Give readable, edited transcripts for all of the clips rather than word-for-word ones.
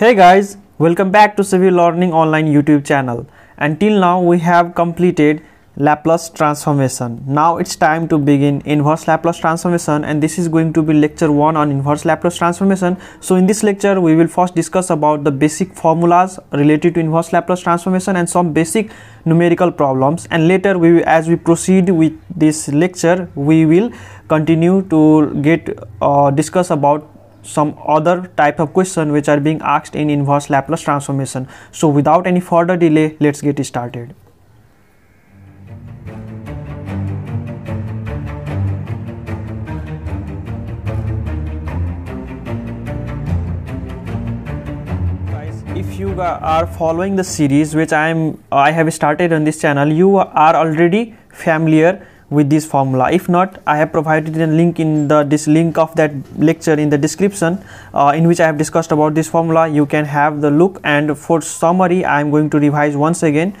Hey guys, welcome back to Civil Learning Online YouTube channel. Until now we have completed Laplace transformation. Now it's time to begin inverse Laplace transformation, and this is going to be lecture 1 on inverse Laplace transformation. So in this lecture we will first discuss about the basic formulas related to inverse Laplace transformation and some basic numerical problems, and later as we proceed with this lecture we will continue to discuss about some other type of question which are being asked in inverse Laplace transformation. So without any further delay, let's get started. If you are following the series which I have started on this channel, you are already familiar with this formula. If not, I have provided a link in this link of that lecture in the description, in which I have discussed about this formula. You can have the look, and for summary I am going to revise once again,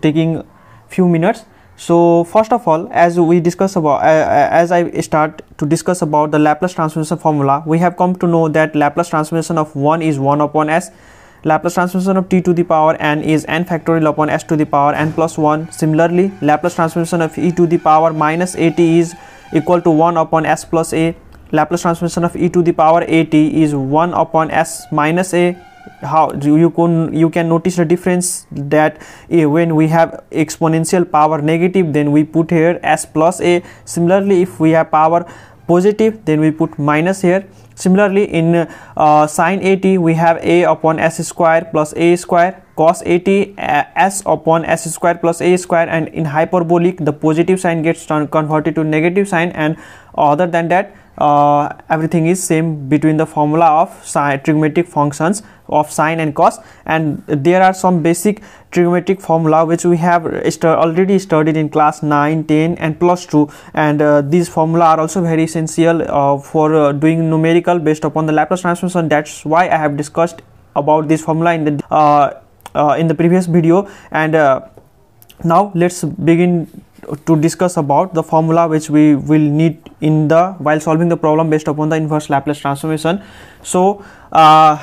taking few minutes. So first of all, as I start to discuss about the Laplace transformation formula, we have come to know that Laplace transformation of 1 is 1 upon s. Laplace transformation of t to the power n is n factorial upon s to the power n plus 1. Similarly, Laplace transformation of e to the power minus at is equal to 1 upon s plus a. Laplace transformation of e to the power at is 1 upon s minus a. How you can notice the difference that when we have exponential power negative, then we put here s plus a. Similarly, if we have power positive, then we put minus here. Similarly, in sin at we have a upon s square plus a square, cos at s upon s square plus a square, and in hyperbolic the positive sign gets converted to negative sign, and other than that everything is same between the formula of trigonometric functions of sine and cos. And there are some basic trigonometric formula which we have already studied in class 9, 10 and plus 2, and these formula are also very essential for doing numerical based upon the Laplace transformation. That's why I have discussed about this formula in the previous video. And now let's begin to discuss about the formula which we will need while solving the problem based upon the inverse Laplace transformation. So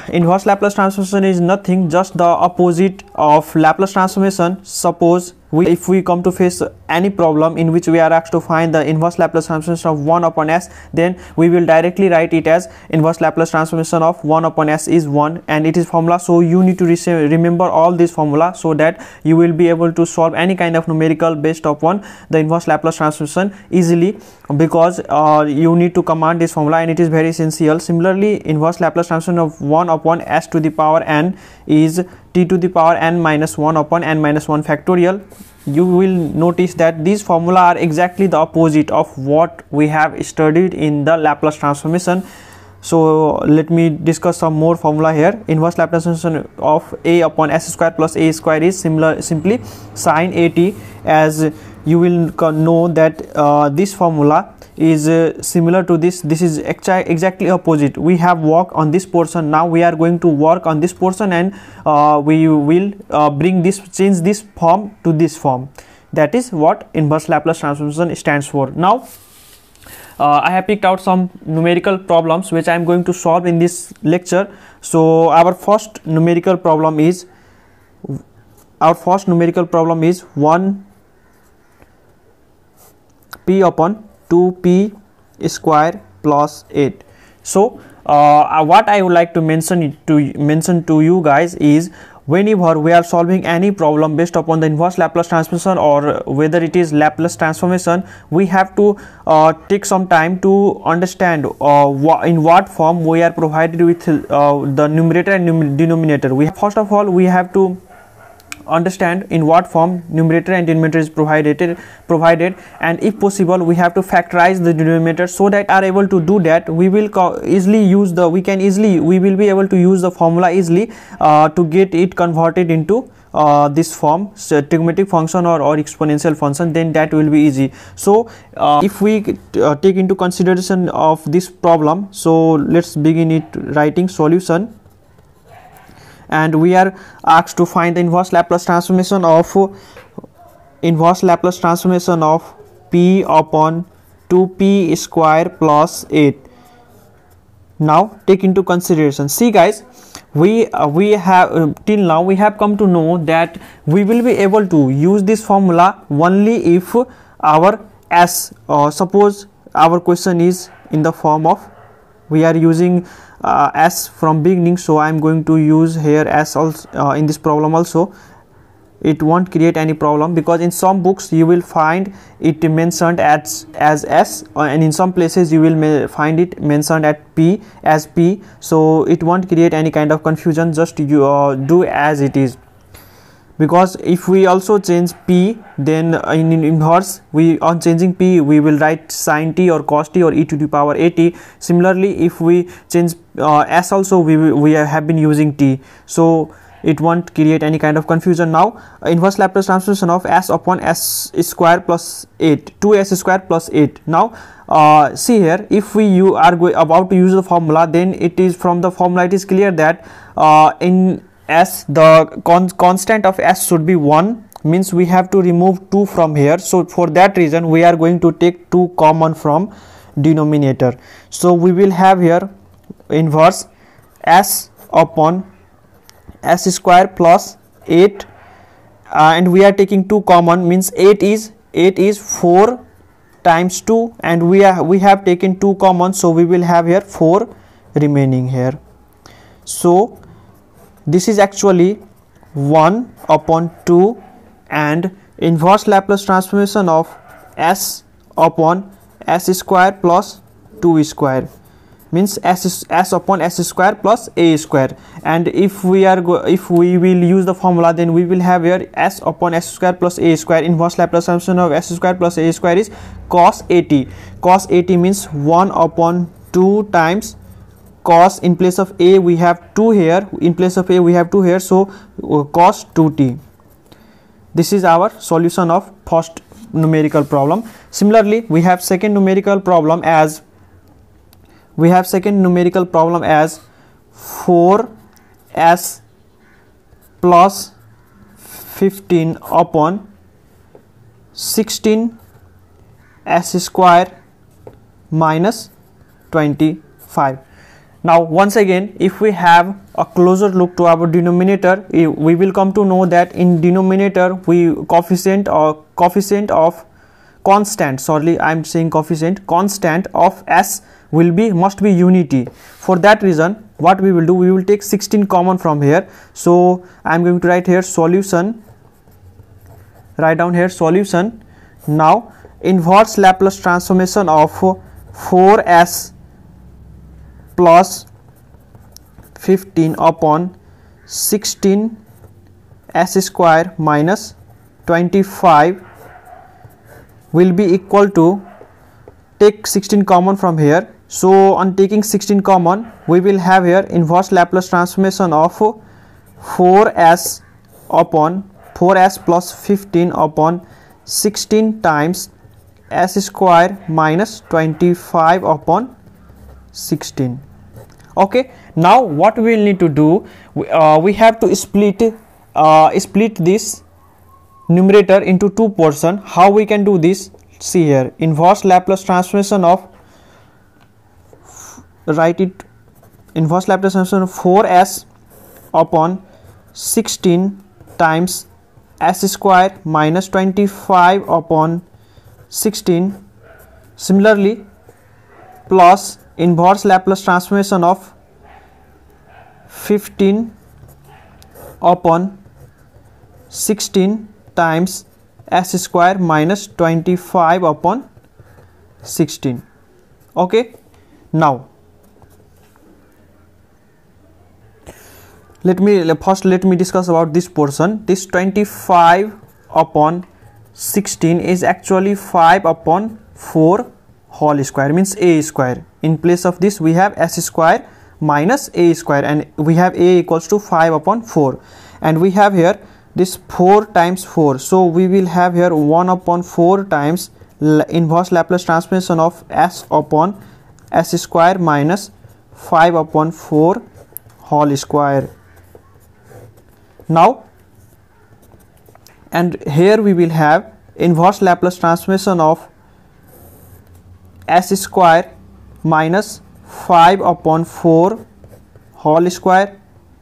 inverse Laplace transformation is nothing just the opposite of Laplace transformation. Suppose if we come to face any problem in which we are asked to find the inverse Laplace transformation of 1 upon s, then we will directly write it as inverse Laplace transformation of 1 upon s is 1, and it is formula. So you need to remember all these formula so that you will be able to solve any kind of numerical based upon the inverse Laplace transformation easily, because you need to command this formula and it is very essential. Similarly, inverse Laplace transformation of 1 upon s to the power n is t to the power n minus 1 upon n minus 1 factorial. You will notice that these formula are exactly the opposite of what we have studied in the Laplace transformation. So let me discuss some more formula here. Inverse Laplace transformation of a upon s square plus a square is simply sin a t, as you will know that this formula is similar to this is exactly opposite. We have worked on this portion, now we are going to work on this portion, and we will change this form to this form. That is what inverse Laplace transformation stands for. Now I have picked out some numerical problems which I am going to solve in this lecture. So our first numerical problem is 1p upon 2p square plus 8. So what I would like to mention to you guys is, whenever we are solving any problem based upon the inverse Laplace transformation, or whether it is Laplace transformation, we have to take some time to understand in what form we are provided with the numerator and denominator. First of all we have to understand in what form numerator and denominator is provided, and if possible we have to factorize the denominator, so that are able to do that we will be able to use the formula easily to get it converted into this form, so trigonometric function or exponential function, then that will be easy. So if we take into consideration of this problem, so let's begin it writing solution. And we are asked to find the inverse Laplace transformation of p upon 2p square plus 8. Now take into consideration. See guys, we have till now we have come to know that we will be able to use this formula only if our s, suppose our question is in the form of, we are using s from beginning, so I am going to use here s also in this problem also. It won't create any problem because in some books you will find it mentioned as s, and in some places you will find it mentioned at p as p, so it won't create any kind of confusion. Just you do as it is, because if we also change p, then in inverse, we on changing p we will write sin t or cos t or e to the power a t. Similarly, if we change s also, we have been using t, so it won't create any kind of confusion. Now inverse Laplace transformation of s upon s square plus 8, 2s square plus 8. Now see here, if you are about to use the formula, then it is from the formula it is clear that in s the constant of s should be 1, means we have to remove 2 from here. So for that reason we are going to take 2 common from denominator, so we will have here inverse s upon s square plus 8, and we are taking 2 common, means 8 is 4 times 2, and we have taken 2 common, so we will have here 4 remaining here. So this is actually 1 upon 2, and inverse Laplace transformation of s upon s square plus 2 square, means s upon s square plus a square. And if we will use the formula, then we will have here s upon s square plus a square. Inverse Laplace transformation of s square plus a square is cos 80. Cos 80 means 1 upon 2 times cos, in place of a we have 2 here, so cos 2t. This is our solution of first numerical problem. Similarly, we have second numerical problem as 4s plus 15 upon 16s square minus 25. Now once again, if we have a closer look to our denominator, we will come to know that in denominator we constant of s will be unity. For that reason, what we will do, we will take 16 common from here, so I am going to write here solution, solution. Now inverse Laplace transformation of 4s plus 15 upon 16s square minus 25 will be equal to, take 16 common from here, so on taking 16 common we will have here inverse Laplace transformation of 4s plus 15 upon 16 times s square minus 25 upon 16. Okay, now what we will need to do, we have to split this numerator into two portions. How we can do this? See here, inverse Laplace transformation of 4s upon 16 times s square minus 25 upon 16. Similarly, plus inverse Laplace transformation of 15 upon 16 times s square minus 25 upon 16. Okay, now let me discuss about this portion. This 25 upon 16 is actually 5 upon 4 whole square, means a square. In place of this we have s square minus a square, and we have a equals to 5 upon 4, and we have here this 4 times 4, so we will have here 1 upon 4 times inverse Laplace transformation of s upon s square minus 5 upon 4 whole square. Now, and here we will have inverse Laplace transformation of s square minus 5 upon 4 whole square,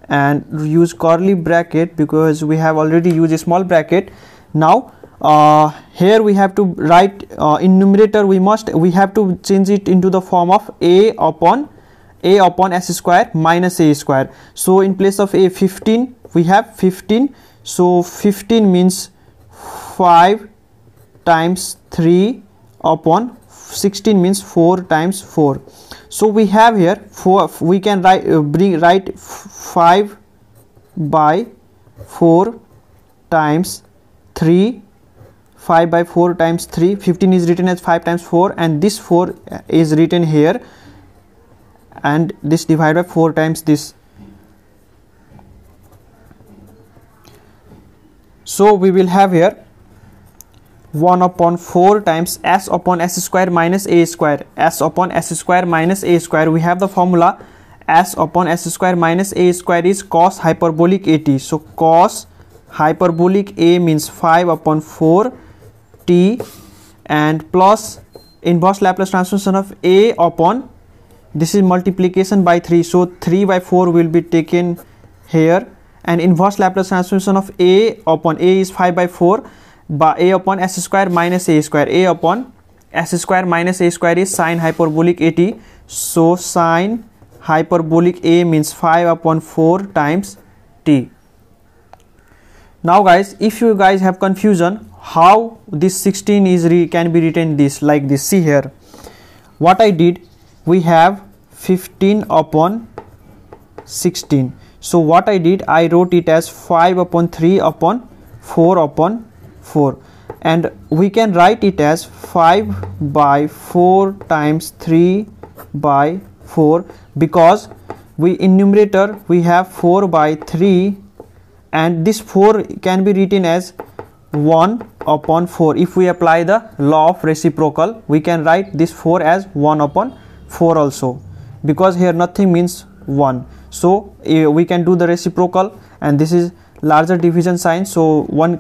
and use curly bracket because we have already used a small bracket. Now here we have to write in numerator we have to change it into the form of a upon s square minus a square. So in place of a 15 we have 15. So 15 means 5 times 3 upon 16 means 4 times 4. So we have here 4. We can write 5 by 4 times 3. 5 by 4 times 3. 15 is written as 5 times 4, and this 4 is written here, and this divided by 4 times this. So we will have here 1 upon 4 times s upon s square minus a square. S upon s square minus a square, we have the formula s upon s square minus a square is cos hyperbolic a t. So cos hyperbolic a means 5 upon 4 t, and plus inverse Laplace transformation of a upon, this is multiplication by 3, so 3 by 4 will be taken here, and inverse Laplace transformation of a upon a is 5 by 4 by a upon s square minus a square. A upon s square minus a square is sine hyperbolic a t. So sine hyperbolic a means 5 upon 4 times t. Now guys, if you guys have confusion how this 16 is can be written this like this, see here what I did. We have 15 upon 16. So what I did, I wrote it as 5 upon 3 upon 4 upon 4, and we can write it as 5 by 4 times 3 by 4 because we in numerator we have 4 by 3, and this 4 can be written as 1 upon 4. If we apply the law of reciprocal, we can write this 4 as 1 upon 4 also, because here nothing means 1. So we can do the reciprocal, and this is larger division sign, so 4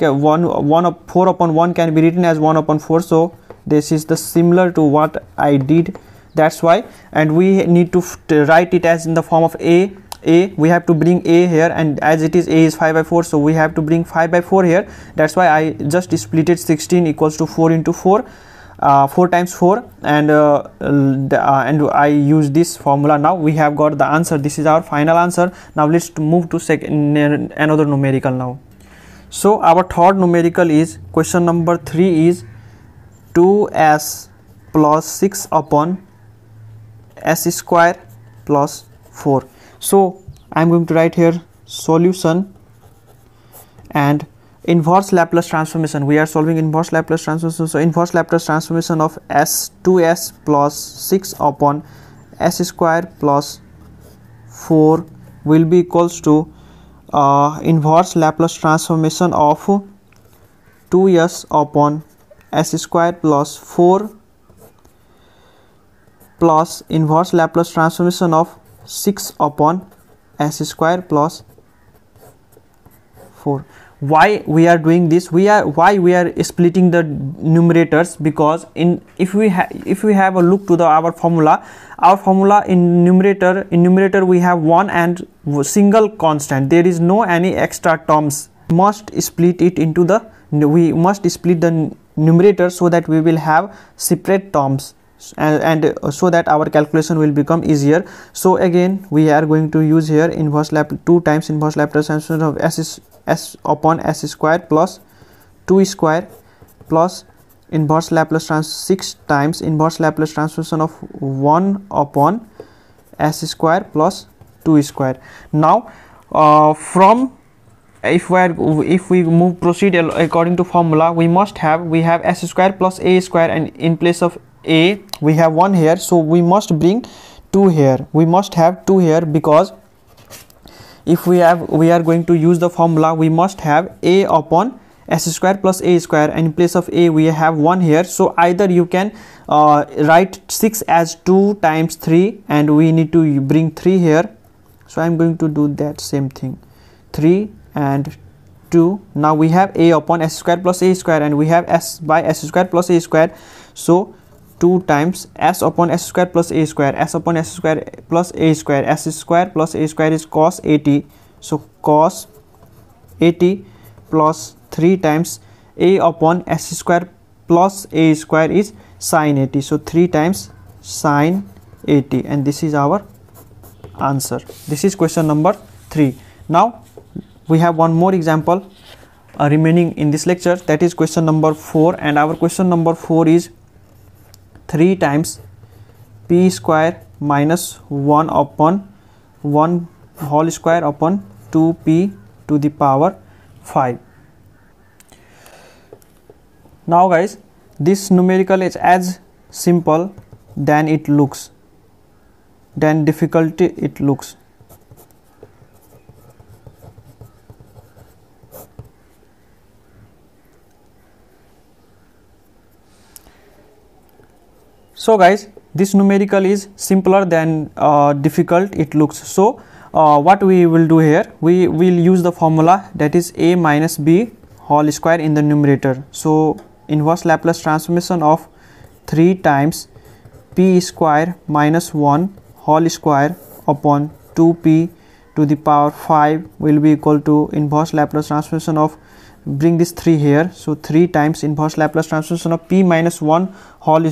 upon 1 can be written as 1 upon 4. So this is the similar to what I did, that's why. And we need to write it as in the form of a. We have to bring a here, and as it is a is 5 by 4, so we have to bring 5 by 4 here. That's why I just split it 16 equals to 4 into 4, 4 times 4, and I use this formula. Now we have got the answer. This is our final answer. Now let's move to another numerical now. So our third numerical is question number 3 is 2s plus 6 upon s square plus 4. So I am going to write here solution and inverse Laplace transformation. We are solving inverse Laplace transformation. So inverse Laplace transformation of 2s plus 6 upon s square plus 4 will be equals to inverse Laplace transformation of 2s upon s square plus 4 plus inverse Laplace transformation of 6 upon s square plus 4. Why we are doing this? Why we are splitting the numerators? Because if we have a look to our formula, in numerator we have 1 and single constant. There is no any extra terms. We must split the numerator so that we will have separate terms, and so that our calculation will become easier. So again we are going to use here inverse Laplace 2 times inverse Laplace transformation of s upon s square plus 2 square plus inverse Laplace transform 6 times inverse Laplace transformation of 1 upon s square plus 2 square. Now if we proceed according to formula, we have s square plus a square, and in place of a we have 1 here, so we must bring 2 here. We must have 2 here because if we are going to use the formula, we must have a upon s square plus a square, and in place of a we have 1 here. So either you can write 6 as 2 times 3, and we need to bring 3 here. So I am going to do that same thing, 3 and 2. Now we have a upon s square plus a square, and we have s by s square plus a square. So 2 times s upon s square plus a square, s upon s square plus a square, s square plus a square is cos 80. So cos 80 plus 3 times a upon s square plus a square is sin 80. So 3 times sin 80, and this is our answer. This is question number 3. Now we have one more example remaining in this lecture, that is question number 4, and our question number 4 is 3 times p square minus 1 upon 1 whole square upon 2p to the power 5. Now guys, this numerical is as simple than it looks, than difficulty it looks. So guys, this numerical is simpler than difficult it looks. So what we will do here, we will use the formula that is a minus b whole square in the numerator. So inverse Laplace transformation of 3 times p square minus 1 whole square upon 2p to the power 5 will be equal to inverse Laplace transformation of, bring this 3 here, so 3 times inverse Laplace transformation of p square minus 1 whole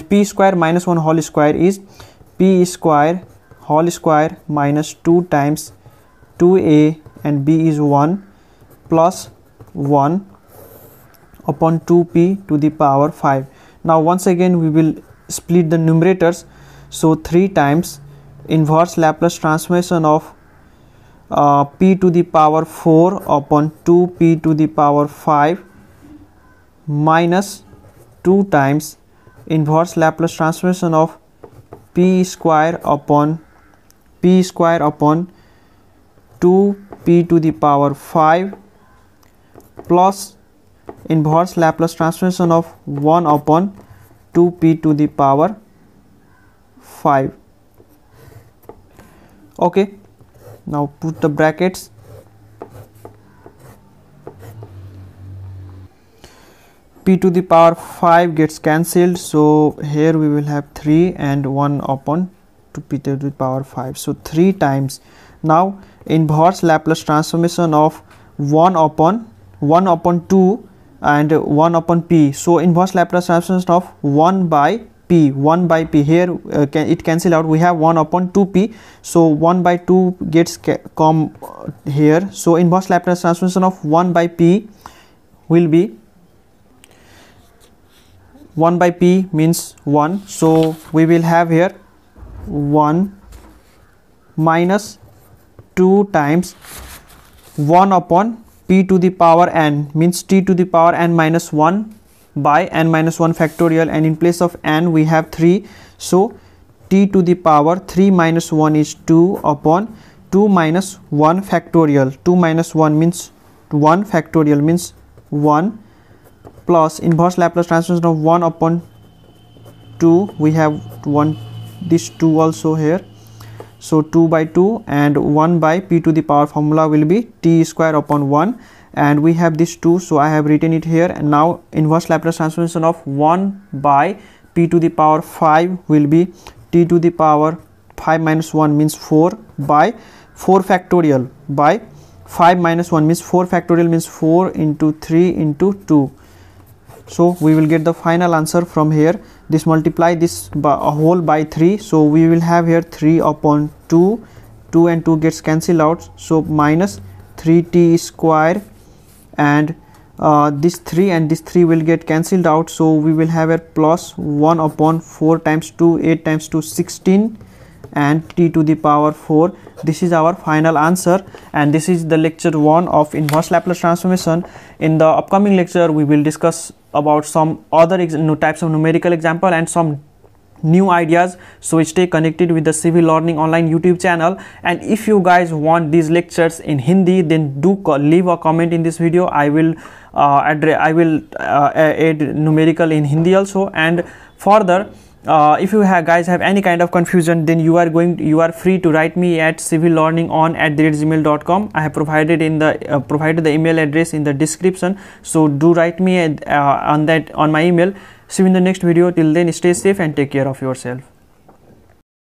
square is p square whole square minus 2 times 2a, and b is 1, plus 1 upon 2p to the power 5. Now once again we will split the numerators, so 3 times inverse Laplace transformation of p to the power 4 upon 2p to the power 5 minus 2 times inverse Laplace transformation of p square upon 2p to the power 5 plus inverse Laplace transformation of 1 upon 2p to the power 5. Okay. Now put the brackets. P to the power 5 gets cancelled, so here we will have 3 and 1 upon 2p to the power 5. So 3 times. Now inverse Laplace transformation of 1 upon 2 and 1 upon p. So inverse Laplace transformation of 1 by p, 1 by p here it cancel out, we have 1 upon 2p, so 1 by 2 gets come here. So inverse Laplace transformation of 1 by p will be, 1 by p means 1, so we will have here 1 minus 2 times 1 upon p to the power n, means t to the power n minus 1 by n minus 1 factorial, and in place of n we have 3, so t to the power 3 minus 1 is 2 upon 2 minus 1 factorial, 2 minus 1 means 1 factorial means 1, plus inverse Laplace transformation of 1 upon 2, we have 1, this 2 also here, so 2 by 2 and 1 by p to the power formula will be t square upon 1, and we have this 2, so I have written it here. And now inverse Laplace transformation of 1 by p to the power 5 will be t to the power 5 minus 1 means 4 by 4 factorial by 5 minus 1 means 4 factorial means 4 into 3 into 2. So we will get the final answer from here. This multiply this whole by 3, so we will have here 3 upon 2, 2 and 2 gets cancelled out, so minus 3t square, and this 3 and this 3 will get cancelled out, so we will have a plus 1 upon 4 times 2, 8 times 2, 16, and t to the power 4. This is our final answer, and this is the lecture 1 of inverse Laplace transformation. In the upcoming lecture we will discuss about some other types of numerical example and some new ideas, so stay connected with the Civil Learning Online YouTube channel. And if you guys want these lectures in Hindi, then do leave a comment in this video. I will add numerical in Hindi also. And further, if you guys have any kind of confusion, then you are free to write me at civillearningon@gmail.com. I have provided the email address in the description, so do write me on my email. See you in the next video. Till then, stay safe and take care of yourself.